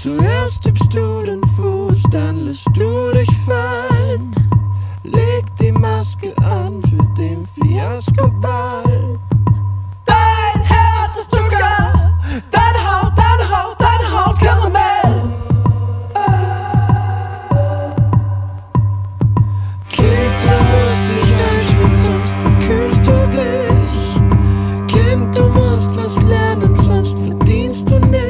Zuerst tippst du den Fuß, dann lässt du dich fallen. Leg die Maske an für den Fiaskoball. Dein Herz ist Zucker, deine Haut Karamell. Kind, du musst dich anspringen, sonst verkühlst du dich. Kind, du musst was lernen, sonst verdienst du nichts.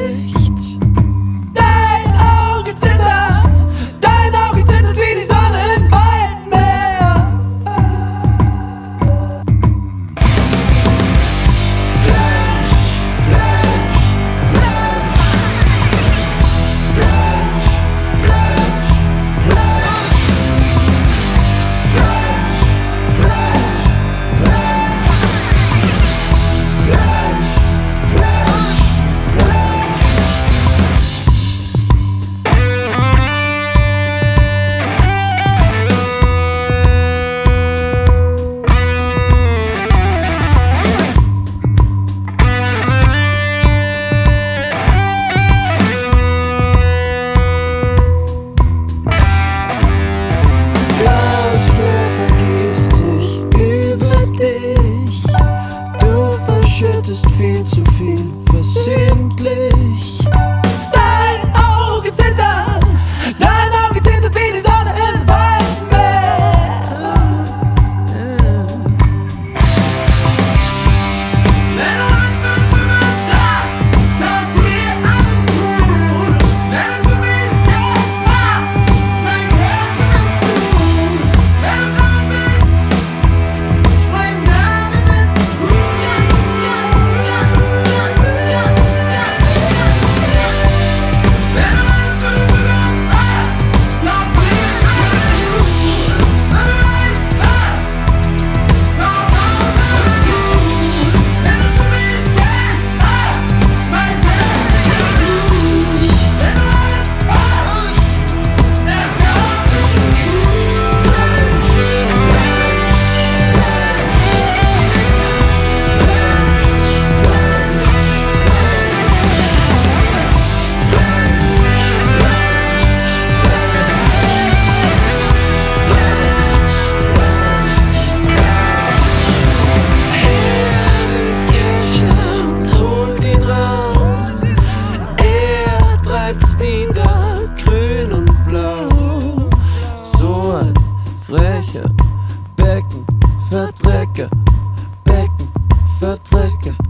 Ist viel zu viel versehentlich. Dein Auge zittert, wie die Sonne im Waldmeer. Wenn du Angst hast, lass dir allen tun. Wenn du zu viel Geld machst, mein Herz am Tun. Wenn du dran bist, mein Name mit wieder grün und blau. So ein frecher Beckenverdrecker,